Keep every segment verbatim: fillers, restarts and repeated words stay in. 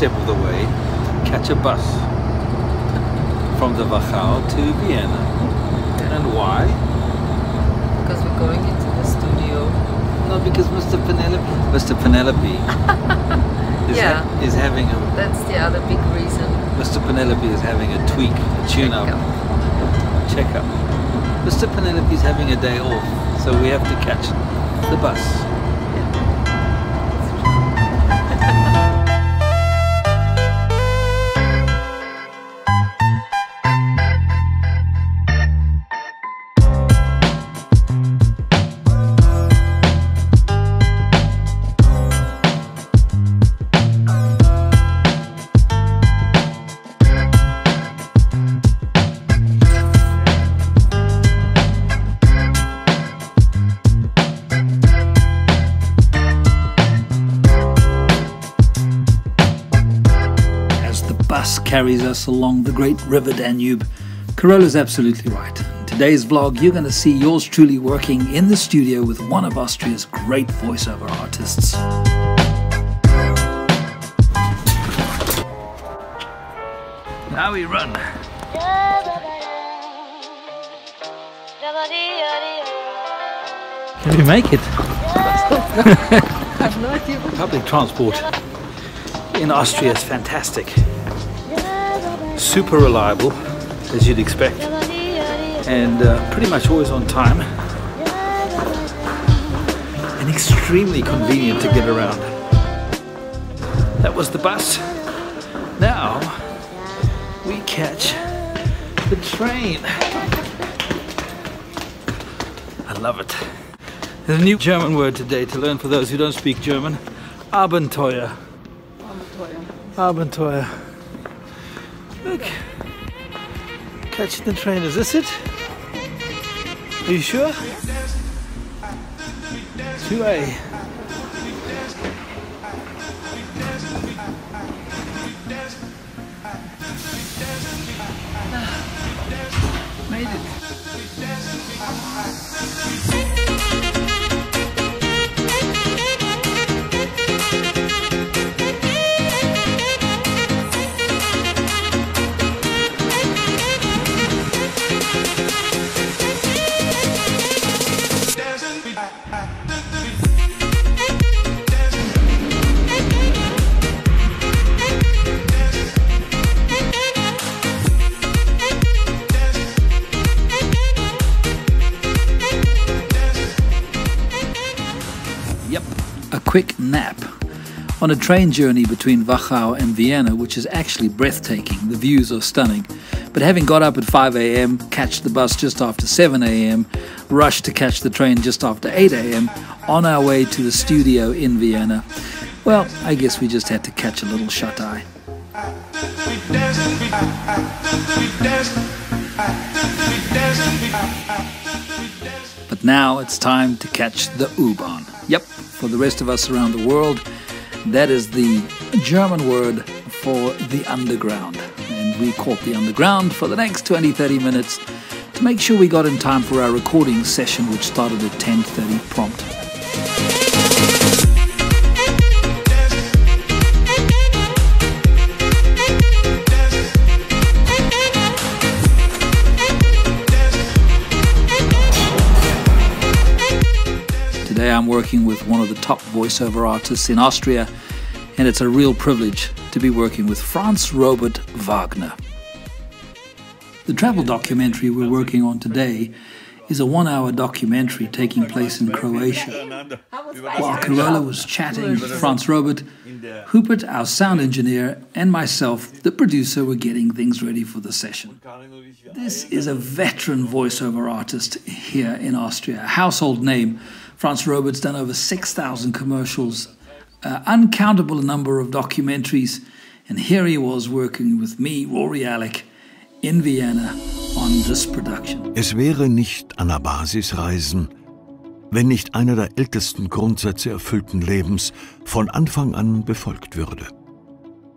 step of the way, catch a bus from the Wachau to Vienna. And why? Because we're going into the studio. No, because Mister Penelope, Mister Penelope. Is, yeah. ha is having a, that's the other big reason. Mister Penelope is having a tweak, a tune-up, check-up. Mister Penelope is having a day off, so we have to catch the bus. Carries us along the great river Danube. Carola's absolutely right. In today's vlog, you're going to see yours truly working in the studio with one of Austria's great voiceover artists. Now we run. Can we make it? I have no idea. Public transport in Austria is fantastic. Super reliable, as you'd expect, and uh, pretty much always on time, and extremely convenient to get around. That was the bus. Now we catch the train. I love it. There's a new German word today to learn for those who don't speak German. Abenteuer. Abenteuer. Abenteuer. Look, catching the train, is this it? Are you sure? two A. Made it. Quick nap. On a train journey between Wachau and Vienna, which is actually breathtaking, the views are stunning, but having got up at five A M, catch the bus just after seven A M, rushed to catch the train just after eight A M, on our way to the studio in Vienna, well, I guess we just had to catch a little shut-eye. But now it's time to catch the U-Bahn. Yep. For the rest of us around the world, that is the German word for the underground. And we caught the underground for the next twenty to thirty minutes to make sure we got in time for our recording session, which started at ten thirty prompt. Today I'm working with one of the top voiceover artists in Austria, and it's a real privilege to be working with Franz Robert Wagner. The travel documentary we're working on today is a one-hour documentary taking place in Croatia. While Carola was chatting with Franz Robert, Hubert, our sound engineer, and myself, the producer, were getting things ready for the session. This is a veteran voiceover artist here in Austria, a household name. Franz Robert's done over six thousand commercials, uh, uncountable number of documentaries, and here he was working with me, Rory Alec, in Vienna on this production. Es wäre nicht Anabasis-Reisen, wenn nicht einer der ältesten Grundsätze erfüllten Lebens von Anfang an befolgt würde.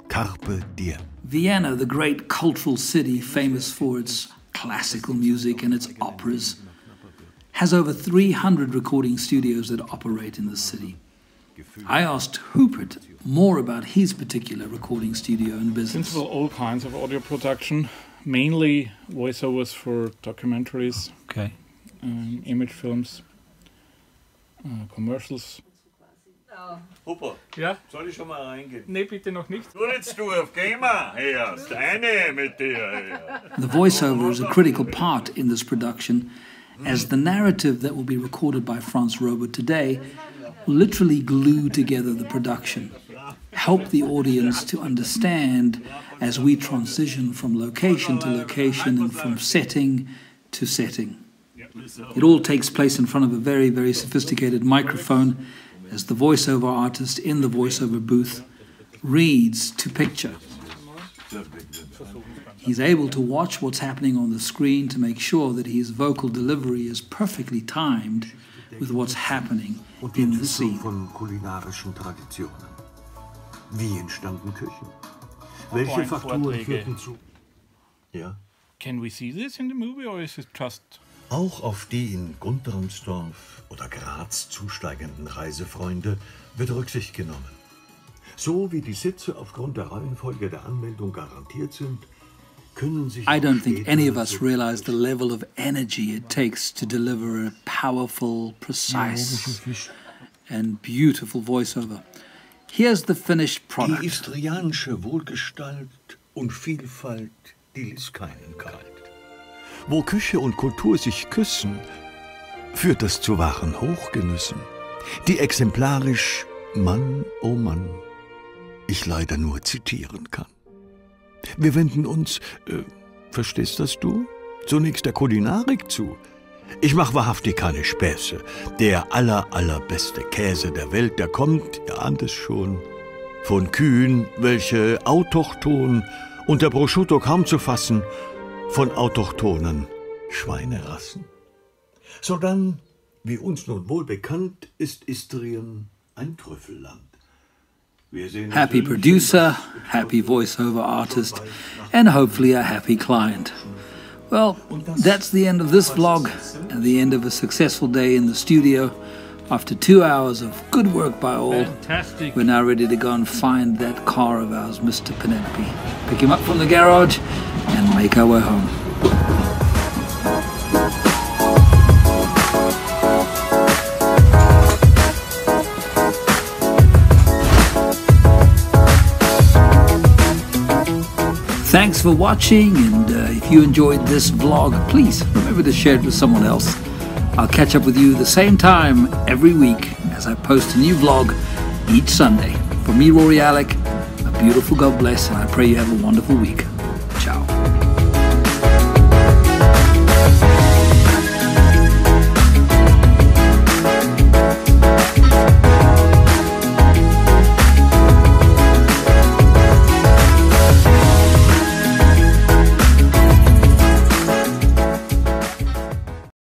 Carpe Diem. Vienna, the great cultural city, famous for its classical music and its operas, has over three hundred recording studios that operate in the city. I asked Hubert more about his particular recording studio and business. Principal, all kinds of audio production, mainly voiceovers for documentaries, okay, um, image films, uh, commercials. Hubert, ja? Soll ich schon mal reingehen? Nee, bitte noch nicht. Du jetzt, du, geh mal her, deine mit dir her. The voiceover is a critical part in this production, as the narrative that will be recorded by Franz Robert today will literally glue together the production, help the audience to understand as we transition from location to location and from setting to setting. It all takes place in front of a very, very sophisticated microphone as the voiceover artist in the voiceover booth reads to picture. He's able to watch what's happening on the screen to make sure that his vocal delivery is perfectly timed with what's happening in the scene. Can we see this in the movie or is it just... Auch auf die in Gundramsdorf oder Graz zusteigenden Reisefreunde wird Rücksicht genommen. So wie die Sitze aufgrund der Reihenfolge der Anmeldung garantiert sind, können sich... I don't think any of us realize the level of energy it takes to deliver a powerful, precise and beautiful voiceover. Here's the finished product. Die istrianische Wohlgestalt und Vielfalt, die ließ keinen kalt. Wo Küche und Kultur sich küssen, führt es zu wahren Hochgenüssen, die exemplarisch Mann, oh Mann, ich leider nur zitieren kann. Wir wenden uns, äh, verstehst das du, zunächst der Kulinarik zu. Ich mache wahrhaftig keine Späße. Der aller, allerbeste Käse der Welt, der kommt, ihr ahnt es schon, von Kühen, welche autochton unter Prosciutto kaum zu fassen, von autochthonen Schweinerassen. Sodann, wie uns nun wohl bekannt, ist Istrien ein Trüffelland. Wir sehen happy producer, happy voiceover artist, and hopefully a happy client. Well, that's the end of this vlog, and the end of a successful day in the studio. After two hours of good work by all, fantastic. We're now ready to go and find that car of ours, Mister Penelope. Pick him up from the garage, and make our way home. Thanks for watching, and uh, if you enjoyed this vlog, please remember to share it with someone else. I'll catch up with you the same time every week as I post a new vlog each Sunday. For me, Rory Alec, a beautiful God bless, and I pray you have a wonderful week.